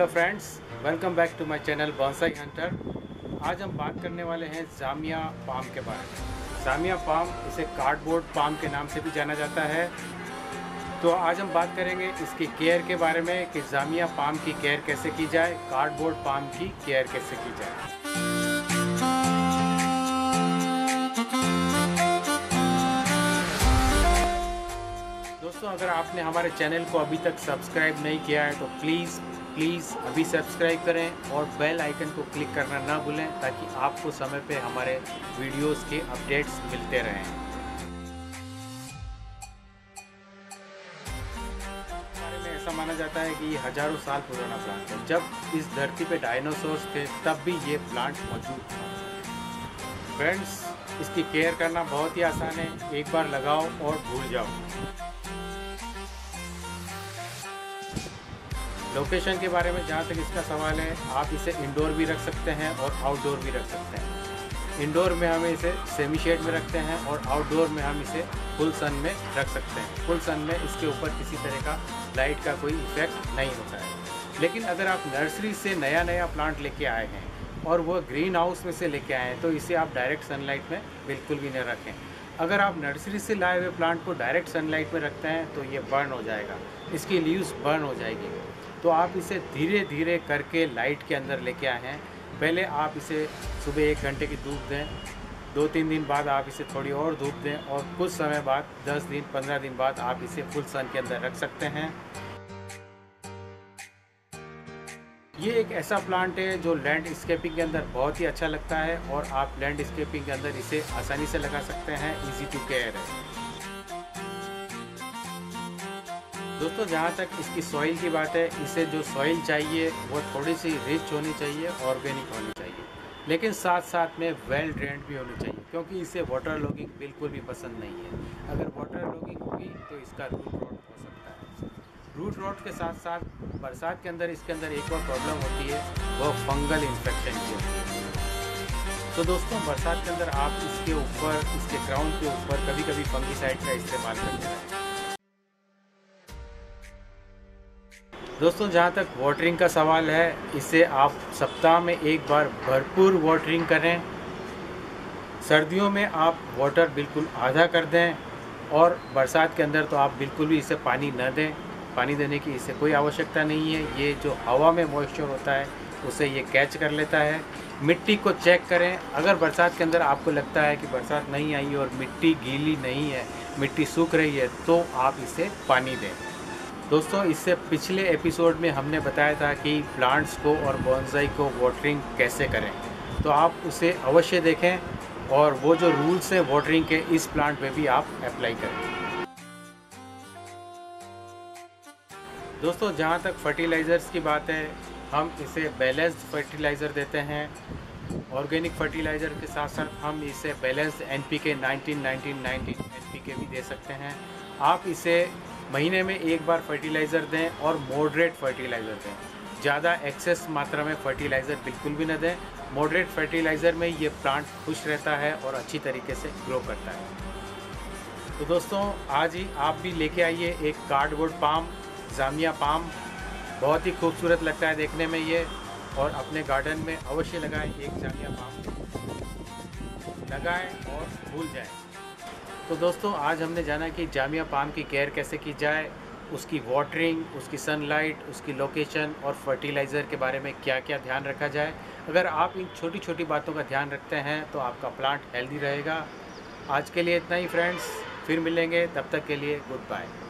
Hello friends, welcome back to my channel bonsai hunter. आज हम बात करने वाले हैं जामिया पाम के बारे में। जामिया पाम, इसे कार्डबोर्ड पाम के नाम से भी जाना जाता है। तो आज हम बात करेंगे इसकी केयर के बारे में कि जामिया पाम की केयर कैसे की जाए, कार्डबोर्ड पाम की केयर कैसे की जाए। दोस्तों, अगर आपने हमारे चैनल को अभी तक सब्सक्राइब नहीं किया है तो प्लीज़ अभी सब्सक्राइब करें और बेल आइकन को क्लिक करना ना भूलें ताकि आपको समय पे हमारे वीडियोस के अपडेट्स मिलते रहें। में ऐसा माना जाता है कि ये हजारों साल पुराना प्लांट है। जब इस धरती पे डायनासोर्स थे तब भी ये प्लांट मौजूद था। फ्रेंड्स, इसकी केयर करना बहुत ही आसान है, एक बार लगाओ और भूल जाओ। लोकेशन के बारे में जहाँ तक इसका सवाल है, आप इसे इंडोर भी रख सकते हैं और आउटडोर भी रख सकते हैं। इंडोर में हम इसे सेमी शेड में रखते हैं और आउटडोर में हम इसे फुल सन में रख सकते हैं। फुल सन में इसके ऊपर किसी तरह का लाइट का कोई इफेक्ट नहीं होता है। लेकिन अगर आप नर्सरी से नया प्लांट लेके आए हैं और वह ग्रीन हाउस में से लेके आए हैं तो इसे आप डायरेक्ट सनलाइट में बिल्कुल भी न रखें। अगर आप नर्सरी से लाए हुए प्लांट को डायरेक्ट सनलाइट में रखते हैं तो ये बर्न हो जाएगा, इसकी लीव्स बर्न हो जाएगी। तो आप इसे धीरे धीरे करके लाइट के अंदर लेके आए हैं। पहले आप इसे सुबह 1 घंटे की धूप दें, 2-3 दिन बाद आप इसे थोड़ी और धूप दें और कुछ समय बाद 10 दिन 15 दिन बाद आप इसे फुल सन के अंदर रख सकते हैं। ये एक ऐसा प्लांट है जो लैंडस्केपिंग के अंदर बहुत ही अच्छा लगता है और आप लैंडस्केपिंग के अंदर इसे आसानी से लगा सकते हैं। ईजी टू केयर है। दोस्तों, जहाँ तक इसकी सॉइल की बात है, इसे जो सॉइल चाहिए वो थोड़ी सी रिच होनी चाहिए, ऑर्गेनिक होनी चाहिए, लेकिन साथ साथ में वेल ड्रेन्ड भी होनी चाहिए क्योंकि इसे वाटर लॉगिंग बिल्कुल भी पसंद नहीं है। अगर वाटर लॉगिंग होगी तो इसका रूट रॉट हो सकता है। रूट रॉट के साथ साथ बरसात के अंदर इसके अंदर एक और प्रॉब्लम होती है, वह फंगल इन्फेक्शन की होती है। तो दोस्तों, बरसात के अंदर आप इसके ऊपर, इसके क्राउन के ऊपर कभी कभी फंगीसाइड का इस्तेमाल करते हैं। दोस्तों, जहाँ तक वाटरिंग का सवाल है, इसे आप सप्ताह में एक बार भरपूर वाटरिंग करें। सर्दियों में आप वाटर बिल्कुल आधा कर दें और बरसात के अंदर तो आप बिल्कुल भी इसे पानी न दें। पानी देने की इसे कोई आवश्यकता नहीं है। ये जो हवा में मॉइस्चर होता है उसे ये कैच कर लेता है। मिट्टी को चेक करें। अगर बरसात के अंदर आपको लगता है कि बरसात नहीं आई और मिट्टी गीली नहीं है, मिट्टी सूख रही है, तो आप इसे पानी दें। दोस्तों, इससे पिछले एपिसोड में हमने बताया था कि प्लांट्स को और बॉन्साई को वाटरिंग कैसे करें, तो आप उसे अवश्य देखें और वो जो रूल्स हैं वाटरिंग के इस प्लांट में भी आप अप्लाई करें। दोस्तों, जहाँ तक फर्टिलाइज़र्स की बात है, हम इसे बैलेंस्ड फर्टिलाइज़र देते हैं। ऑर्गेनिक फर्टिलाइज़र के साथ साथ हम इसे बैलेंस्ड NPK 19-19-19 NPK भी दे सकते हैं। आप इसे महीने में एक बार फर्टिलाइज़र दें और मॉडरेट फर्टिलाइज़र दें। ज़्यादा एक्सेस मात्रा में फर्टिलाइज़र बिल्कुल भी न दें। मॉडरेट फर्टिलाइज़र में ये प्लांट खुश रहता है और अच्छी तरीके से ग्रो करता है। तो दोस्तों, आज ही आप भी लेके आइए एक कार्डबोर्ड पाम, जामिया पाम। बहुत ही खूबसूरत लगता है देखने में ये, और अपने गार्डन में अवश्य लगाएँ। एक जामिया पाम लगाएँ और भूल जाएँ। तो दोस्तों, आज हमने जाना कि जामिया पाम की केयर कैसे की जाए, उसकी वाटरिंग, उसकी सनलाइट, उसकी लोकेशन और फर्टिलाइज़र के बारे में क्या क्या ध्यान रखा जाए। अगर आप इन छोटी छोटी बातों का ध्यान रखते हैं तो आपका प्लांट हेल्दी रहेगा। आज के लिए इतना ही फ्रेंड्स, फिर मिलेंगे, तब तक के लिए गुड बाय।